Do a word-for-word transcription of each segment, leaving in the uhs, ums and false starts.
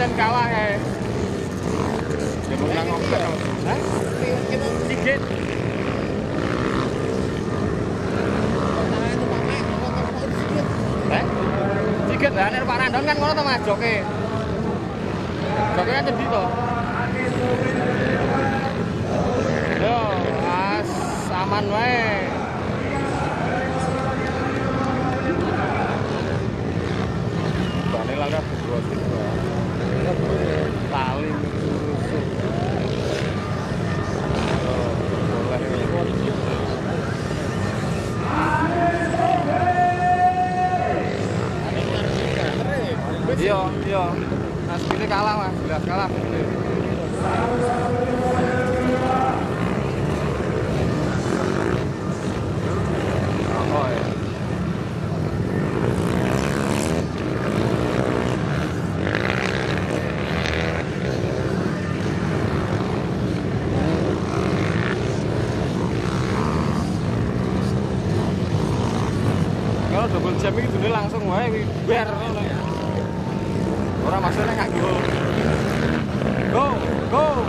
dan kalah eh. Ya menang ngobrol. Hah? Kita sikit. Sikit lah nek Pak Randonne kan ngono to Mas joke. Joke kan tadi to. Yo, as aman wae. Langkah berdua juga tali susuk boleh repot iya iya mas ini kalah mas jelas kalah jam ini dunia langsung wae biar orang maksudnya kayak gitu go go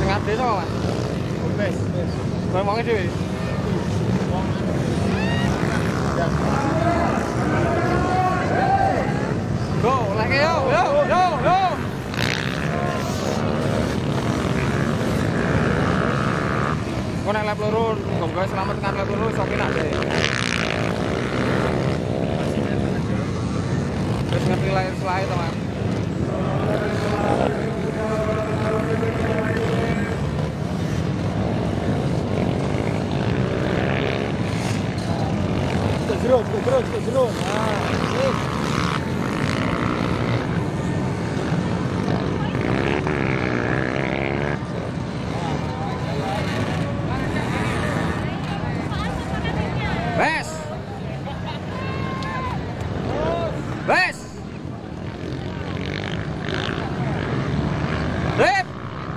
tengah desa mas oke ngomongnya dewe go lagi yo yo yo yo kau naik lap lurus, semoga selamat naik lap lurus, sokin aja ya terus ngerti lain selain teman ke jeruk, ke jeruk, ke jeruk Bes, bes, rep, malah,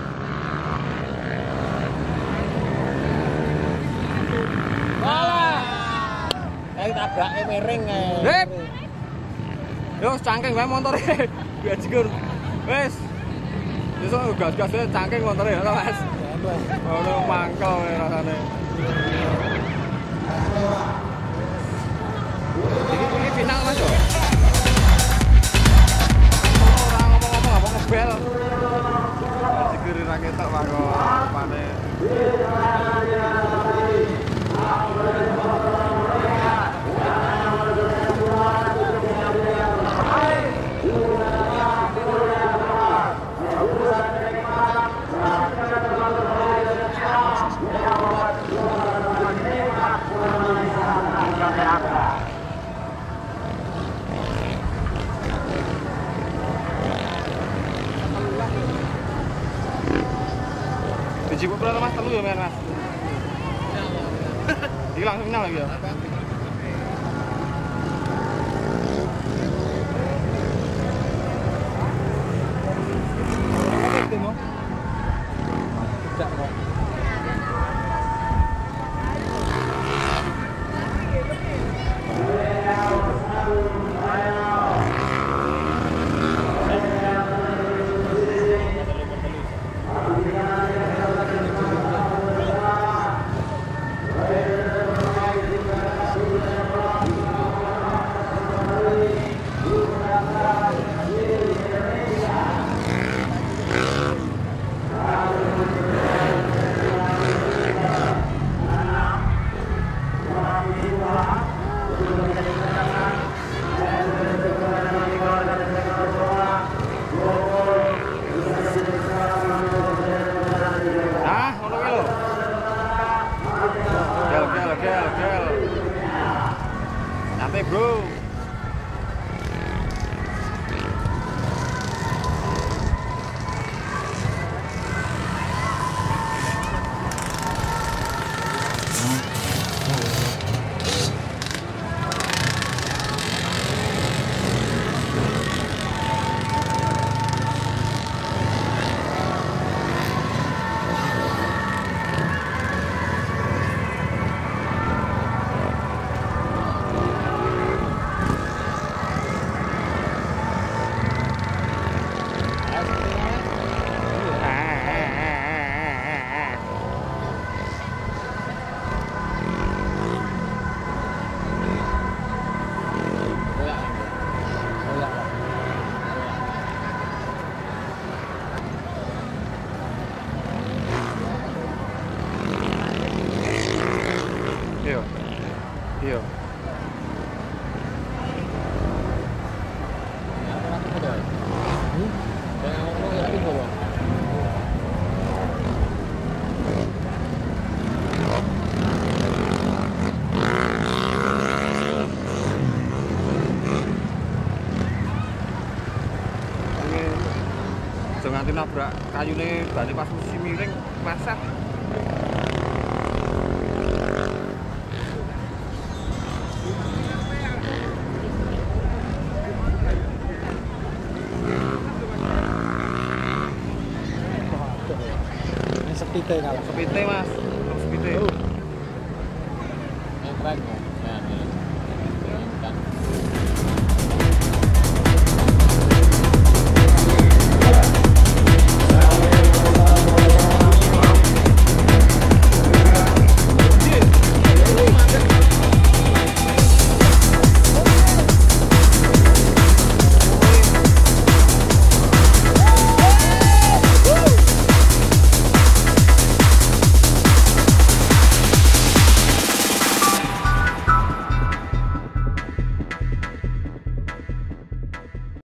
yang tabraknya miring, rep, yo cangkeng banget motornya, biar cikur, bes, justru gas-gasnya cangkeng motornya, tau mas? Udah mangkal rasanya. Jadi ini final mas yo. Orang ngomong-ngomong apa ngebel? Segeri raketa pak kok pane. Jibu berapa mas telu ya main mas? Ini langsung final lagi ya? Bye. aja nganti nabrak kayu nih, balik pas musim miring masak. Ini sepite kalau sepite mas, sepite. Ini keren.